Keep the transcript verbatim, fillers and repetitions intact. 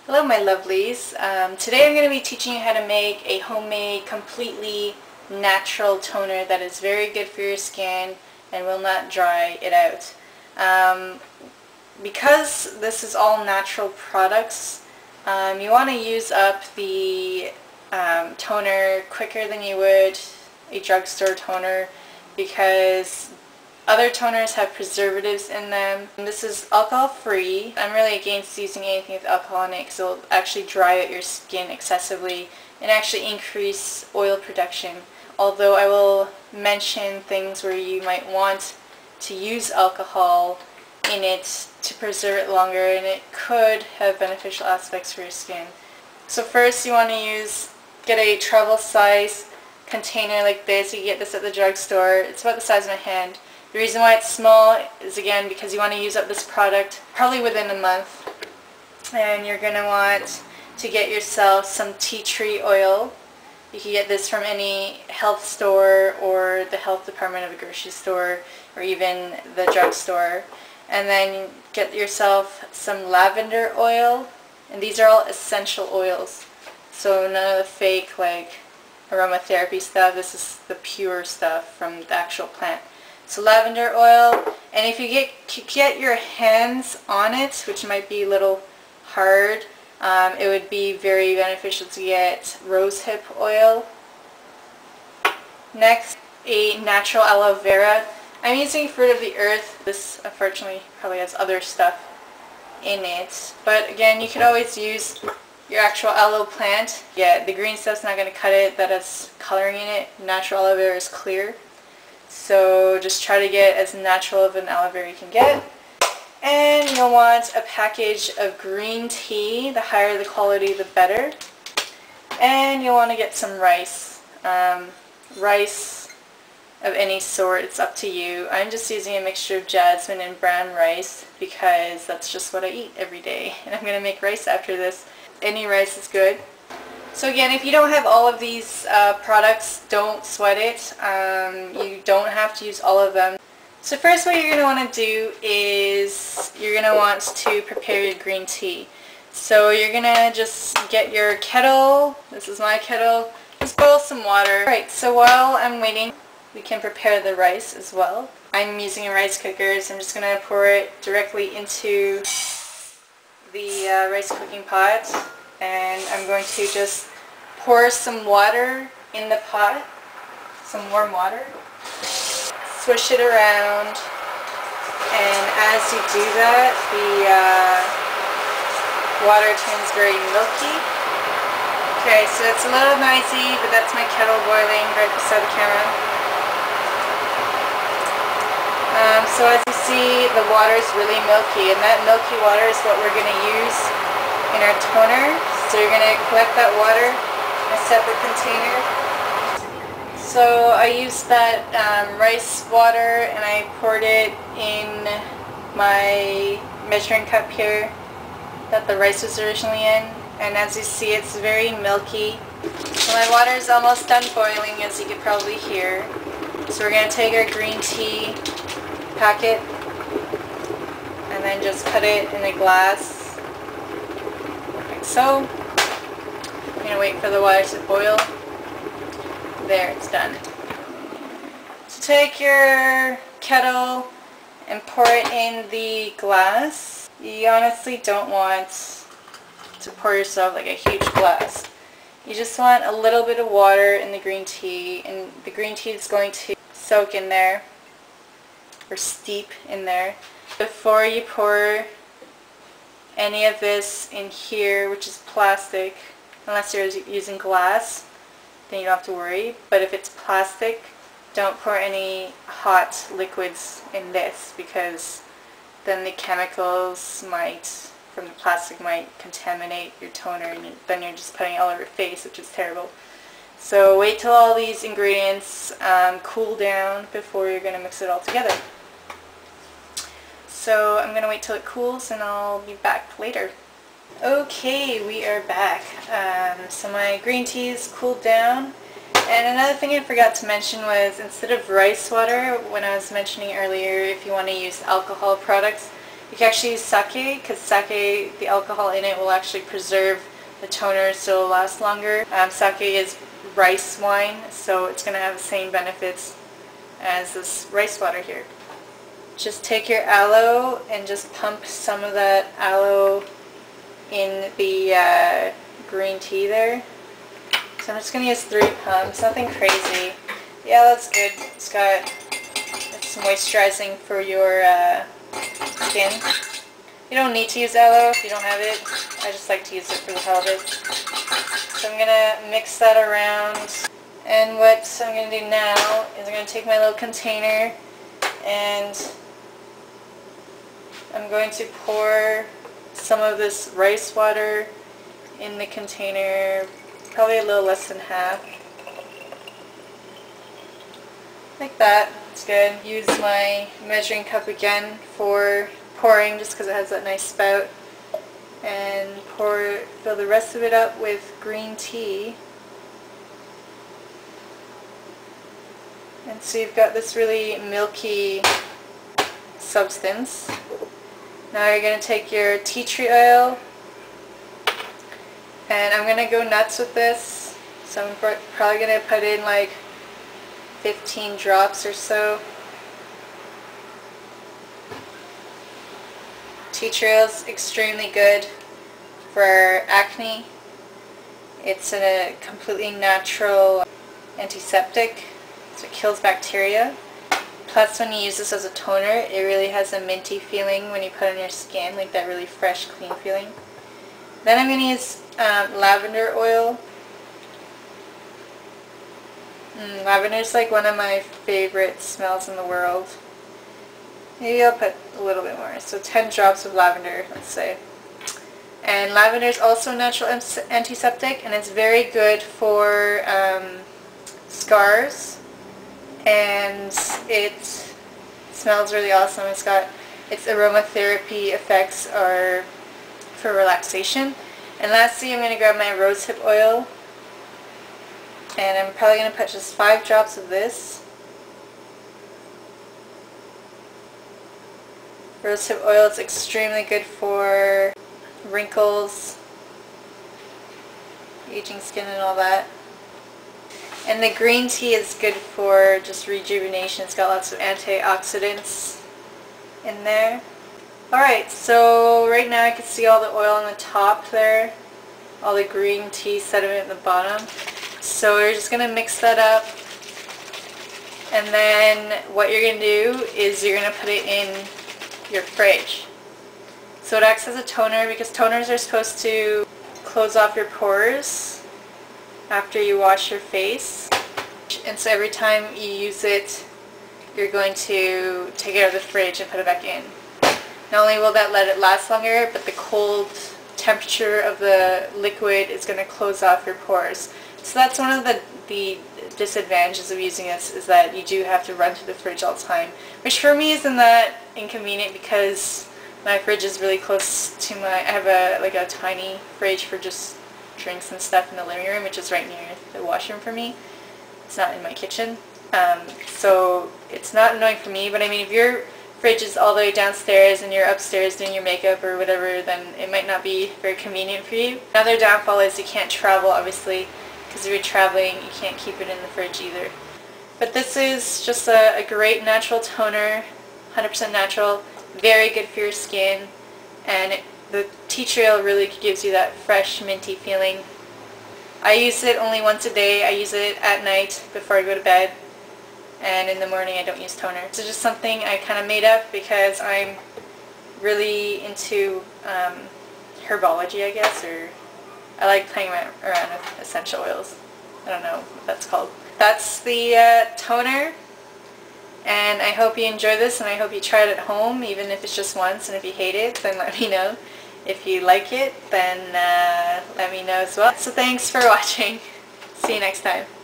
Hello my lovelies, um, today I'm going to be teaching you how to make a homemade, completely natural toner that is very good for your skin and will not dry it out. Um, because this is all natural products, um, you want to use up the um, toner quicker than you would a drugstore toner, because other toners have preservatives in them. And this is alcohol free. I'm really against using anything with alcohol in it because it will actually dry out your skin excessively and actually increase oil production. Although I will mention things where you might want to use alcohol in it to preserve it longer, and it could have beneficial aspects for your skin. So first you want to use, get a travel size container like this. You can get this at the drugstore. It's about the size of my hand. The reason why it's small is, again, because you want to use up this product probably within a month. And you're going to want to get yourself some tea tree oil. You can get this from any health store or the health department of a grocery store or even the drugstore. And then get yourself some lavender oil. And these are all essential oils. So none of the fake, like, aromatherapy stuff. This is the pure stuff from the actual plant. So lavender oil, and if you get you get your hands on it, which might be a little hard, um, it would be very beneficial to get rosehip oil. Next, a natural aloe vera. I'm using Fruit of the Earth. This, unfortunately, probably has other stuff in it. But again, you could always use your actual aloe plant. Yeah, the green stuff's not going to cut it. That has coloring in it. Natural aloe vera is clear. So just try to get as natural of an aloe vera you can get. And you'll want a package of green tea. The higher the quality, the better. And you'll want to get some rice. Um, rice of any sort, it's up to you. I'm just using a mixture of jasmine and brown rice because that's just what I eat every day. And I'm going to make rice after this. Any rice is good. So again, if you don't have all of these uh, products, don't sweat it. Um, you don't have to use all of them. So first, what you're going to want to do is you're going to want to prepare your green tea. So you're going to just get your kettle. This is my kettle. Just boil some water. Alright, so while I'm waiting, we can prepare the rice as well. I'm using a rice cooker, so I'm just going to pour it directly into the uh, rice cooking pot. And I'm going to just pour some water in the pot, some warm water, swish it around, and as you do that, the uh, water turns very milky. Okay, so it's a little noisy, but that's my kettle boiling right beside the camera. Um, so as you see, the water is really milky, and that milky water is what we're going to use in our toner. So you're going to collect that water in a separate container. So I used that um, rice water and I poured it in my measuring cup here that the rice was originally in, and as you see, it's very milky. So my water is almost done boiling, as you can probably hear. So we're going to take our green tea packet and then just put it in a glass. So, I'm going to wait for the water to boil. There, it's done. So take your kettle and pour it in the glass. You honestly don't want to pour yourself like a huge glass. You just want a little bit of water in the green tea, and the green tea is going to soak in there, or steep in there, before you pour any of this in here, which is plastic. Unless you're using glass, then you don't have to worry. But if it's plastic, don't pour any hot liquids in this, because then the chemicals might, from the plastic, might contaminate your toner, and then you're just putting it all over your face, which is terrible. So wait till all these ingredients um, cool down before you're going to mix it all together. So I'm going to wait till it cools and I'll be back later. Okay, we are back. Um, so my green tea is cooled down And another thing I forgot to mention was, instead of rice water, when I was mentioning earlier, if you want to use alcohol products, you can actually use sake, because sake, the alcohol in it will actually preserve the toner so it'll last longer. Um, sake is rice wine, so it's going to have the same benefits as this rice water here. Just take your aloe and just pump some of that aloe in the uh, green tea there. So I'm just going to use three pumps, nothing crazy. Yeah, that's good. It's got it's moisturizing for your uh, skin. You don't need to use aloe if you don't have it. I just like to use it for the hell of it. So I'm going to mix that around. And what I'm going to do now is I'm going to take my little container and I'm going to pour some of this rice water in the container, probably a little less than half. Like that. It's good. Use my measuring cup again for pouring, just because it has that nice spout, and pour, fill the rest of it up with green tea. And so you've got this really milky substance. Now you're going to take your tea tree oil, and I'm going to go nuts with this, so I'm probably going to put in like fifteen drops or so. Tea tree oil is extremely good for acne. It's a completely natural antiseptic, so it kills bacteria. Plus, when you use this as a toner, it really has a minty feeling when you put it on your skin, like that really fresh, clean feeling. Then I'm going to use um, lavender oil. Mm, lavender is like one of my favorite smells in the world. Maybe I'll put a little bit more. So ten drops of lavender, let's say. And lavender is also a natural antiseptic, and it's very good for um, scars. And it smells really awesome. It's got its aromatherapy effects are for relaxation. And lastly, I'm going to grab my rosehip oil, and I'm probably going to put just five drops of this. Rosehip oil is extremely good for wrinkles, aging skin, and all that. And the green tea is good for just rejuvenation. It's got lots of antioxidants in there. Alright, so right now I can see all the oil on the top there, all the green tea sediment in the bottom. So we're just going to mix that up, and then what you're going to do is you're going to put it in your fridge. So it acts as a toner, because toners are supposed to close off your pores after you wash your face. And so every time you use it, you're going to take it out of the fridge and put it back in. Not only will that let it last longer, but the cold temperature of the liquid is going to close off your pores. So that's one of the, the disadvantages of using this, is that you do have to run to the fridge all the time. Which for me isn't that inconvenient, because my fridge is really close to my, I have a like a tiny fridge for just drinks and stuff in the living room, which is right near the washroom for me. It's not in my kitchen. Um, so it's not annoying for me, but I mean, if your fridge is all the way downstairs and you're upstairs doing your makeup or whatever, then it might not be very convenient for you. Another downfall is you can't travel, obviously, because if you're traveling, you can't keep it in the fridge either. But this is just a, a great natural toner, one hundred percent natural, very good for your skin, and it, the tea tree oil really gives you that fresh, minty feeling. I use it only once a day. I use it at night before I go to bed, and in the morning I don't use toner. It's just something I kind of made up because I'm really into um, herbology, I guess, or I like playing around with essential oils. I don't know what that's called. That's the uh, toner, and I hope you enjoy this, and I hope you try it at home, even if it's just once, and if you hate it, then let me know. If you like it, then uh, let me know as well. So thanks for watching. See you next time.